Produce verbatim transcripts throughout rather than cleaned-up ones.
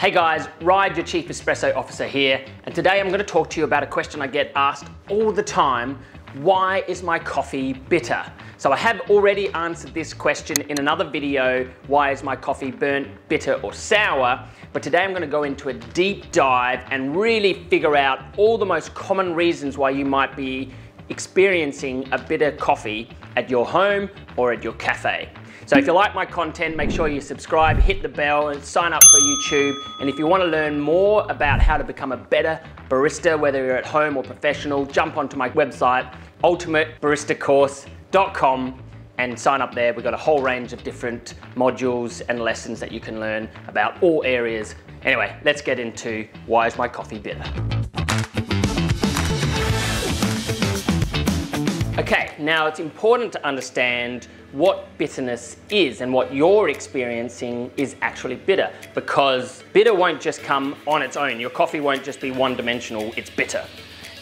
Hey guys, Ryde, your Chief Espresso Officer here, and today I'm going to talk to you about a question I get asked all the time: why is my coffee bitter? So I have already answered this question in another video, why is my coffee burnt, bitter or sour? But today I'm going to go into a deep dive and really figure out all the most common reasons why you might be experiencing a bitter coffee at your home or at your cafe. So if you like my content, make sure you subscribe, hit the bell, and sign up for YouTube. And if you want to learn more about how to become a better barista, whether you're at home or professional, jump onto my website, ultimate barista course dot com, and sign up there. We've got a whole range of different modules and lessons that you can learn about all areas. Anyway, let's get into why is my coffee bitter? Okay, now it's important to understand what bitterness is and what you're experiencing is actually bitter, because bitter won't just come on its own. Your coffee won't just be one-dimensional, it's bitter.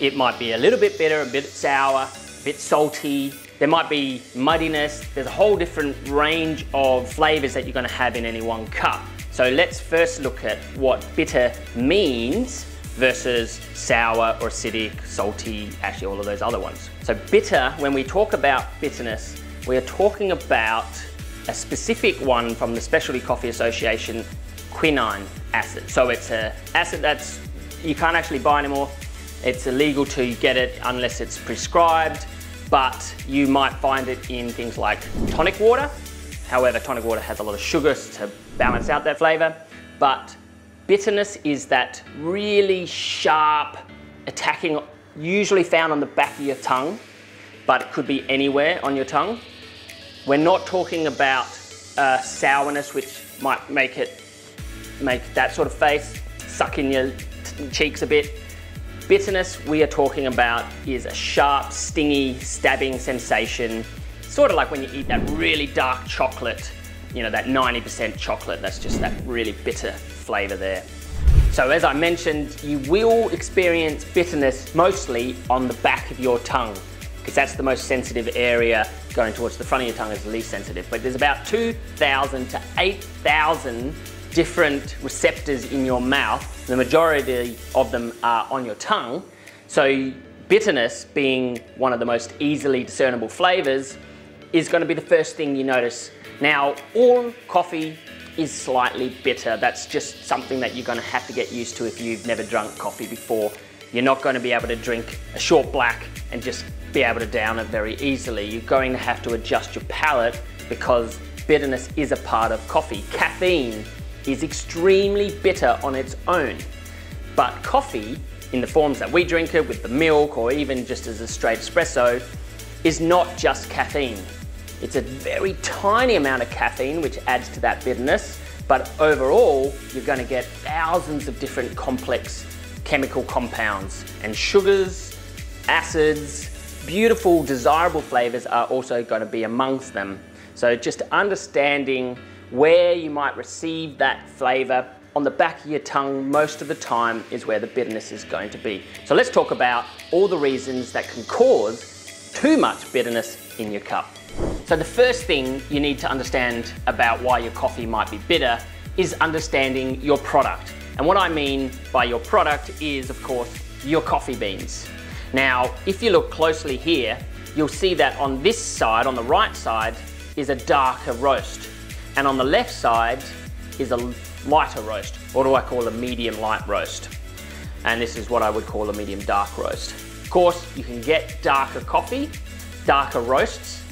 It might be a little bit bitter, a bit sour, a bit salty. There might be muddiness. There's a whole different range of flavors that you're going to have in any one cup. So let's first look at what bitter means versus sour or acidic, salty, actually all of those other ones. So bitter, when we talk about bitterness, we are talking about a specific one from the Specialty Coffee Association, quinine acid. So it's an acid that's, you can't actually buy anymore. It's illegal to get it unless it's prescribed, but you might find it in things like tonic water. However, tonic water has a lot of sugars to balance out that flavor, but bitterness is that really sharp attacking, usually found on the back of your tongue, but it could be anywhere on your tongue. We're not talking about uh, sourness, which might make it, make that sort of face, suck in your cheeks a bit. Bitterness we are talking about is a sharp, stingy, stabbing sensation, sort of like when you eat that really dark chocolate, you know, that ninety percent chocolate, that's just that really bitter flavor there. So as I mentioned, you will experience bitterness mostly on the back of your tongue, because that's the most sensitive area. Going towards the front of your tongue is the least sensitive, but there's about two thousand to eight thousand different receptors in your mouth. The majority of them are on your tongue. So bitterness, being one of the most easily discernible flavors, is going to be the first thing you notice. Now, all coffee is slightly bitter. That's just something that you're going to have to get used to if you've never drunk coffee before. You're not going to be able to drink a short black and just be able to down it very easily. You're going to have to adjust your palate because bitterness is a part of coffee. Caffeine is extremely bitter on its own, but coffee, in the forms that we drink it with the milk or even just as a straight espresso, is not just caffeine. It's a very tiny amount of caffeine which adds to that bitterness, but overall you're going to get thousands of different complex chemical compounds and sugars, acids. Beautiful, desirable flavors are also going to be amongst them. So just understanding where you might receive that flavor on the back of your tongue most of the time is where the bitterness is going to be. So let's talk about all the reasons that can cause too much bitterness in your cup. So the first thing you need to understand about why your coffee might be bitter is understanding your product. And what I mean by your product is, of course, your coffee beans. Now, if you look closely here, you'll see that on this side, on the right side, is a darker roast. And on the left side is a lighter roast, or do I call a medium light roast. And this is what I would call a medium dark roast. Of course, you can get darker coffee, darker roasts,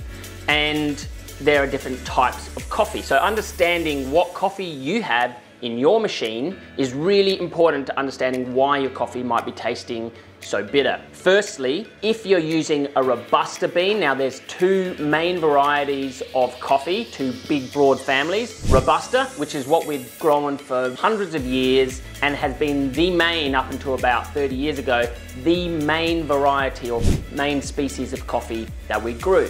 and there are different types of coffee. So understanding what coffee you have in your machine is really important to understanding why your coffee might be tasting so bitter. Firstly, if you're using a Robusta bean, now there's two main varieties of coffee, two big broad families. Robusta, which is what we've grown for hundreds of years and has been the main, up until about thirty years ago, the main variety or main species of coffee that we grew.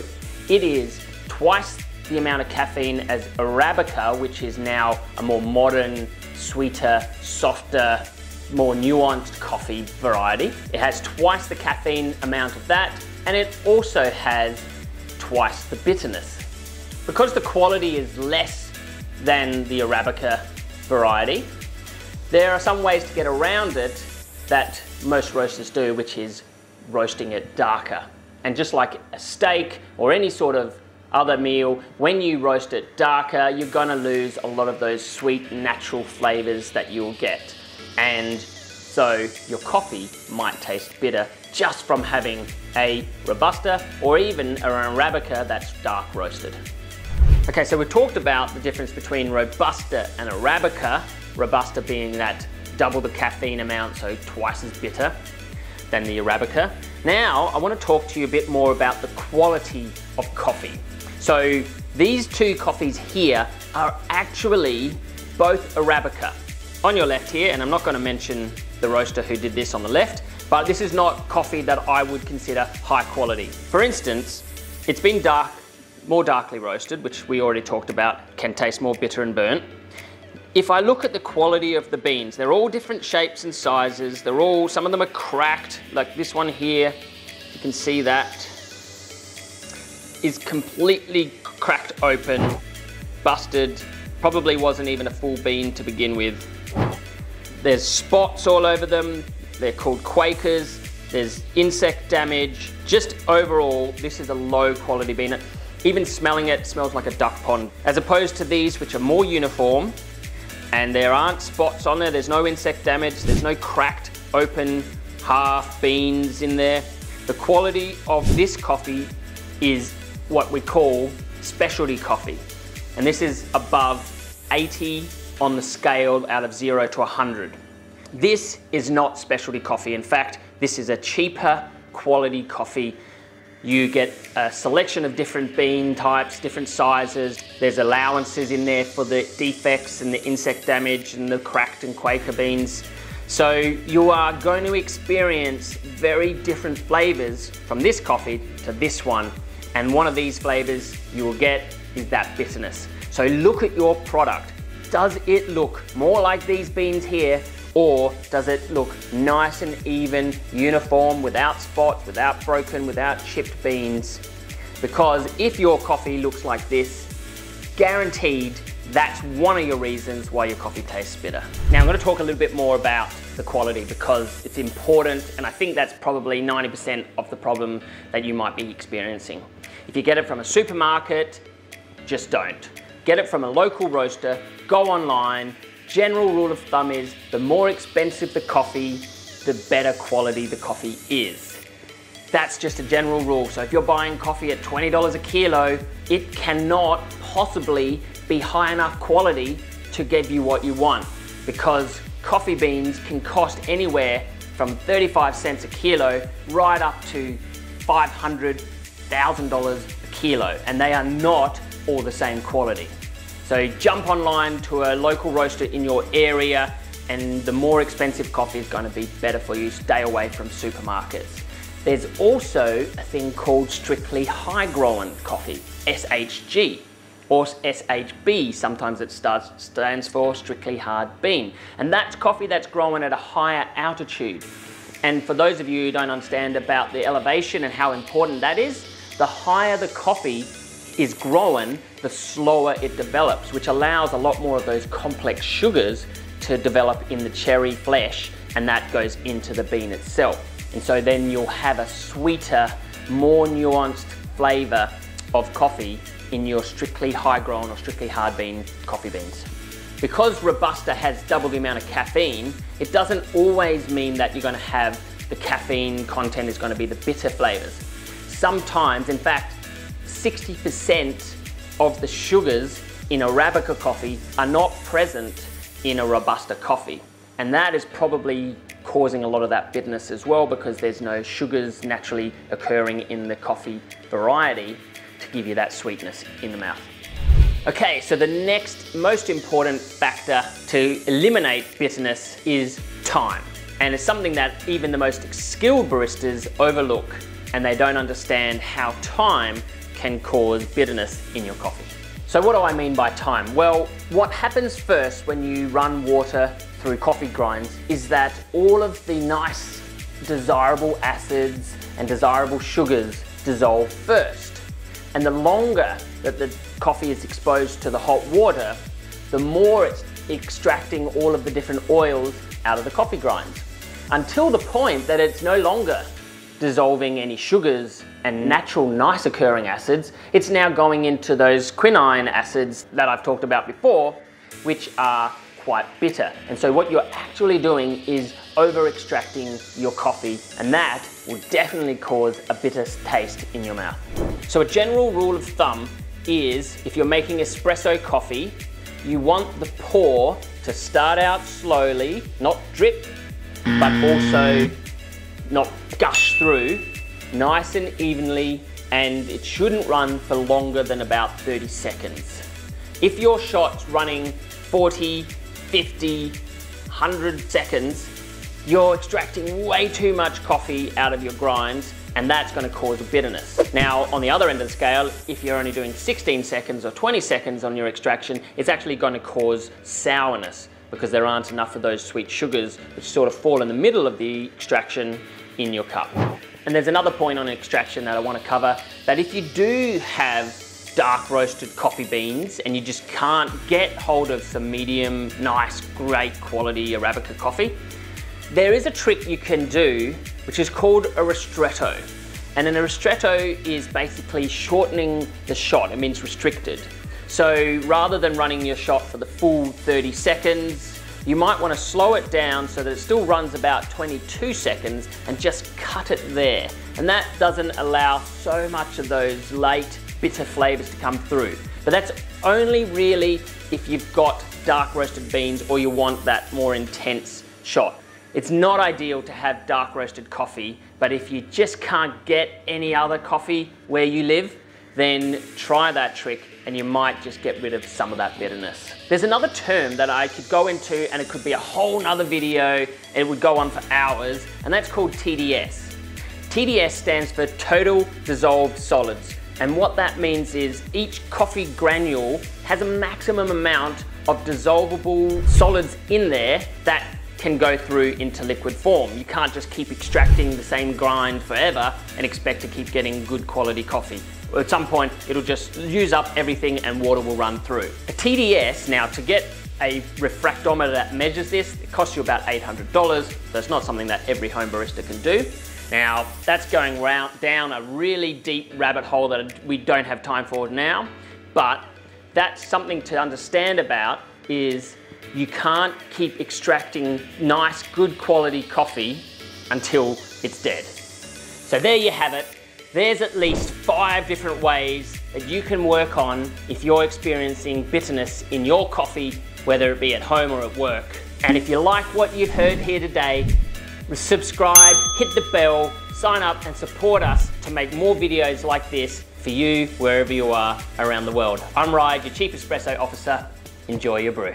It is twice the amount of caffeine as Arabica, which is now a more modern, sweeter, softer, more nuanced coffee variety. It has twice the caffeine amount of that, and it also has twice the bitterness. Because the quality is less than the Arabica variety, There are some ways to get around it that most roasters do, which is roasting it darker. And just like a steak or any sort of other meal, when you roast it darker, you're gonna lose a lot of those sweet, natural flavors that you'll get. And so your coffee might taste bitter just from having a Robusta or even an Arabica that's dark roasted. Okay, so we've talked about the difference between Robusta and Arabica. Robusta being that double the caffeine amount, so twice as bitter than the Arabica. Now, I want to talk to you a bit more about the quality of coffee. So these two coffees here are actually both Arabica. On your left here, and I'm not going to mention the roaster who did this on the left, but this is not coffee that I would consider high quality. For instance, it's been dark, more darkly roasted, which we already talked about, can taste more bitter and burnt. If I look at the quality of the beans, they're all different shapes and sizes. They're all, some of them are cracked, like this one here, you can see that, is completely cracked open, busted, probably wasn't even a full bean to begin with. There's spots all over them, they're called Quakers, there's insect damage. Just overall, this is a low quality bean. Even smelling it, smells like a duck pond, as opposed to these which are more uniform. And there aren't spots on there, there's no insect damage, there's no cracked, open, half beans in there. The quality of this coffee is what we call specialty coffee. And this is above eighty on the scale out of zero to one hundred. This is not specialty coffee. In fact, this is a cheaper quality coffee. You get a selection of different bean types, different sizes. There's allowances in there for the defects and the insect damage and the cracked and Quaker beans. So you are going to experience very different flavors from this coffee to this one. And one of these flavors you will get is that bitterness. So look at your product. Does it look more like these beans here, or does it look nice and even, uniform, without spots, without broken, without chipped beans? Because if your coffee looks like this, guaranteed that's one of your reasons why your coffee tastes bitter. Now I'm going to talk a little bit more about the quality because it's important, and I think that's probably ninety percent of the problem that you might be experiencing. If you get it from a supermarket, just don't. Get it from a local roaster, go online. General rule of thumb is the more expensive the coffee, the better quality the coffee is. That's just a general rule. So if you're buying coffee at twenty dollars a kilo, it cannot possibly be high enough quality to give you what you want, because coffee beans can cost anywhere from thirty-five cents a kilo right up to five hundred thousand dollars a kilo, and they are not all the same quality. So jump online to a local roaster in your area, and the more expensive coffee is going to be better for you. Stay away from supermarkets. There's also a thing called strictly high-growing coffee, S H G or S H B. Sometimes it starts, stands for strictly hard bean. And that's coffee that's growing at a higher altitude. And for those of you who don't understand about the elevation and how important that is, the higher the coffee is growing, the slower it develops, which allows a lot more of those complex sugars to develop in the cherry flesh, and that goes into the bean itself. And so then you'll have a sweeter, more nuanced flavor of coffee in your strictly high-grown or strictly hard bean coffee beans. Because Robusta has double the amount of caffeine, it doesn't always mean that you're going to have the caffeine content is going to be the bitter flavors. Sometimes, in fact, sixty percent of the sugars in Arabica coffee are not present in a Robusta coffee. And that is probably causing a lot of that bitterness as well, because there's no sugars naturally occurring in the coffee variety to give you that sweetness in the mouth. Okay, so the next most important factor to eliminate bitterness is time. And it's something that even the most skilled baristas overlook, and they don't understand how time can cause bitterness in your coffee. So what do I mean by time? Well, what happens first when you run water through coffee grinds is that all of the nice desirable acids and desirable sugars dissolve first. And the longer that the coffee is exposed to the hot water, the more it's extracting all of the different oils out of the coffee grinds until the point that it's no longer dissolving any sugars and natural nice occurring acids. It's now going into those quinine acids that I've talked about before, which are quite bitter. And so what you're actually doing is over extracting your coffee, and that will definitely cause a bitter taste in your mouth. So a general rule of thumb is, if you're making espresso coffee, you want the pour to start out slowly, not drip, but also not gush through, nice and evenly, and it shouldn't run for longer than about thirty seconds. If your shot's running forty, fifty, one hundred seconds, you're extracting way too much coffee out of your grinds, and that's going to cause bitterness. Now, on the other end of the scale, if you're only doing sixteen seconds or twenty seconds on your extraction, it's actually going to cause sourness because there aren't enough of those sweet sugars which sort of fall in the middle of the extraction in your cup. And there's another point on extraction that I want to cover, that if you do have dark roasted coffee beans and you just can't get hold of some medium, nice, great quality Arabica coffee, there is a trick you can do which is called a ristretto. And then a ristretto is basically shortening the shot. It means restricted. So rather than running your shot for the full thirty seconds, you might want to slow it down so that it still runs about twenty-two seconds and just cut it there. And that doesn't allow so much of those late bitter flavors to come through. But that's only really if you've got dark roasted beans or you want that more intense shot. It's not ideal to have dark roasted coffee, but if you just can't get any other coffee where you live, then try that trick and you might just get rid of some of that bitterness. There's another term that I could go into, and it could be a whole nother video, and it would go on for hours, and that's called T D S. T D S stands for total dissolved solids. And what that means is each coffee granule has a maximum amount of dissolvable solids in there that can go through into liquid form. You can't just keep extracting the same grind forever and expect to keep getting good quality coffee. At some point, it'll just use up everything and water will run through. A T D S, now to get a refractometer that measures this, it costs you about eight hundred dollars, so it's not something that every home barista can do. Now, that's going round, down a really deep rabbit hole that we don't have time for now, but that's something to understand about is you can't keep extracting nice, good quality coffee until it's dead. So there you have it. There's at least five different ways that you can work on if you're experiencing bitterness in your coffee, whether it be at home or at work. And if you like what you've heard here today, subscribe, hit the bell, sign up and support us to make more videos like this for you wherever you are around the world. I'm Ryde, your Chief Espresso Officer. Enjoy your brew.